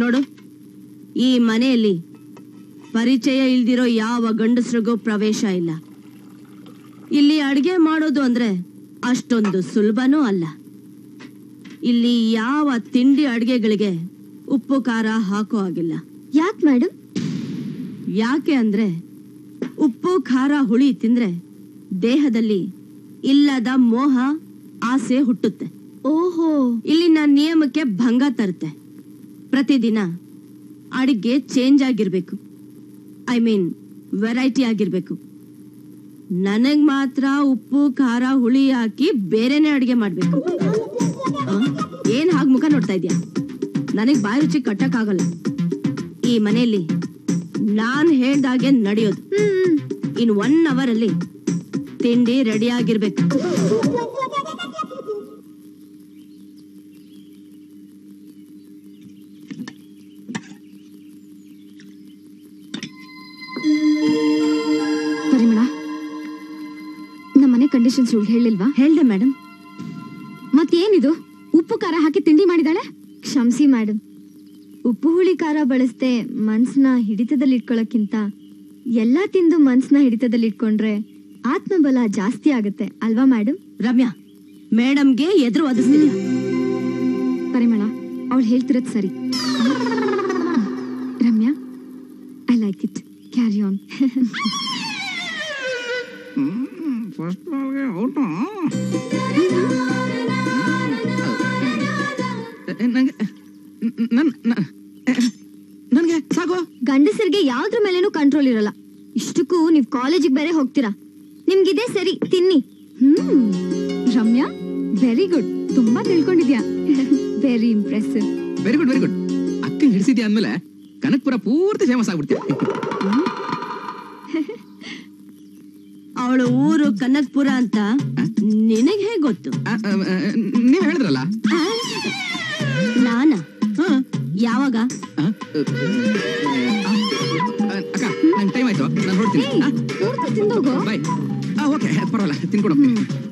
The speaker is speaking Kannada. नोडु ಈ ಮನೆಯಲ್ಲಿ ಪರಿಚಯ ಇಲ್ಲದಿರೋ ಯಾವ ಗಂಡಸರಿಗೂ ಪ್ರವೇಶ ಇಲ್ಲ. ಇಲ್ಲಿ ಅಡಿಗೆ ಮಾಡೋದು ಅಂದ್ರೆ ಅಷ್ಟೊಂದು ಸುಲಭನೂ ಅಲ್ಲ. ಇಲ್ಲಿ ಯಾವ ತಿಂಡಿ ಅಡಿಗೆಗಳಿಗೆ ಉಪ್ಪು ಖಾರ ಹಾಕೋ ಆಗಿಲ್ಲ. ಯಾಕೆ ಮೇಡಂ? ಯಾಕೆ ಅಂದ್ರೆ ಉಪ್ಪು ಖಾರ ಹುಳಿ ತಿಂದ್ರೆ ದೇಹದಲ್ಲಿ ಇಲ್ಲದ ಮೋಹ ಆಸೆ ಹುಟ್ಟುತ್ತೆ. ಓಹೋ, ಇಲ್ಲಿನ ನಿಯಮಕ್ಕೆ ಭಂಗ ತರುತ್ತೆ. ಪ್ರತಿದಿನ ಅಡಿಗೆ ಚೇಂಜ್ ಆಗಿರಬೇಕು, ಐ ಮೀನ್ ವೆರೈಟಿ ಆಗಿರಬೇಕು. ನನಗೆ ಮಾತ್ರ ಉಪ್ಪು ಖಾರ ಹುಳಿ ಹಾಕಿ ಬೇರೆನೇ ಅಡಿಗೆ ಮಾಡಬೇಕು. ಏನು ಹಾಗೆ ಮುಖ ನೋಡ್ತಾ ಇದೆಯಾ? ನನಗೆ ಬಾಯಿ ರುಚಿ ಕಟ್ಟಕ್ಕಾಗಲ್ಲ. ಈ ಮನೆಯಲ್ಲಿ ನಾನು ಹೇಳ್ದಾಗೆ ನಡೆಯೋದು. ಇನ್ 1 hour ಅಲ್ಲಿ ತಿಂಡಿ ರೆಡಿ ಆಗಿರ್ಬೇಕು. ಪರಿಮಳ, ನಮ್ಮನೆ ಕಂಡೀಷನ್ಸ್ ರೂಲ್ ಹೇಳಿಲ್ವಾ? ಹೇಳ್ದೆ ಮೇಡಮ್. ಮತ್ತೇನಿದು ಉಪ್ಪು ಖಾರ ಹಾಕಿ ತಿಂಡಿ ಮಾಡಿದಾಳೆ? ಕ್ಷಮಿಸಿ ಮೇಡಮ್, ಉಪ್ಪು ಹುಳಿ ಖಾರ ಬಳಸದೆ ಮನ್ಸನ್ನ ಹಿಡಿತದಲ್ಲಿ ಇಟ್ಕೊಳ್ಳೋಕ್ಕಿಂತ ಎಲ್ಲಾ ತಿಂದು ಮನ್ಸನ್ನ ಹಿಡಿತದಲ್ಲಿ ಇಟ್ಕೊಂಡ್ರೆ ಆತ್ಮಬಲ ಜಾಸ್ತಿ ಆಗುತ್ತೆ ಅಲ್ವಾ ಮೇಡಮ್? ರಮ್ಯಾ, ಮೇಡಮ್ಗೆ ಎದುರು ವಾದಿಸ್ತಿದ್ಯಾ? ಪರಿಮಳ, ಅವಳು ಹೇಳ್ತಿರೋದು ಸರಿ. Ramya, I like it. Carry on. First ಬಾಲ್ಗೆ ಔಟ್. ನನಗೆ ಸಾಕು. ಗಂಡಸರಿಗೆ ಯಾವ್ದ್ರ ಮೇಲೇನು ಕಂಟ್ರೋಲ್ ಇರಲ್ಲ. ಇಷ್ಟಕ್ಕೂ ನೀವು ಕಾಲೇಜಿಗೆ ಬೇರೆ ಹೋಗ್ತೀರಾ, ನಿಮ್ಗಿದೆ ಸರಿ, ತಿನ್ನಿ. Ramya, very good. ತುಂಬಾ ತಿಳ್ಕೊಂಡಿದ್ಯಾ. Very impressive. Very good, very good. ಅಕ್ಕಂಗೆ ಹಿಡಿಸಿದ್ಯಾ ಅಂದ್ಮೇಲೆ ಕನಕಪುರ ಪೂರ್ತಿ ಫೇಮಸ್ ಆಗ್ಬಿಡ್ತೀಯ. ಅವಳ ಊರು ಕನಕಪುರ ಅಂತ ನಿನಗೆ ಹೇಗೆ ಗೊತ್ತು? ನೀವ್ ಹೇಳಿದ್ರಲ್ಲ. ನಾನಾ? ಯಾವಾಗ? ಅಕ್ಕ, ನಂಗೆ ಟೈಮ್ ಆಯ್ತು, ನಾನು ಹೊರಡ್ತೀನಿ. ತಿಂದೋಗು. ಬಾಯ್. ಓಕೆ, ಪರವಾಗಿಲ್ಲ, ತಿನ್ಕೊಂಡು ಹೋಗ್ತೀನಿ.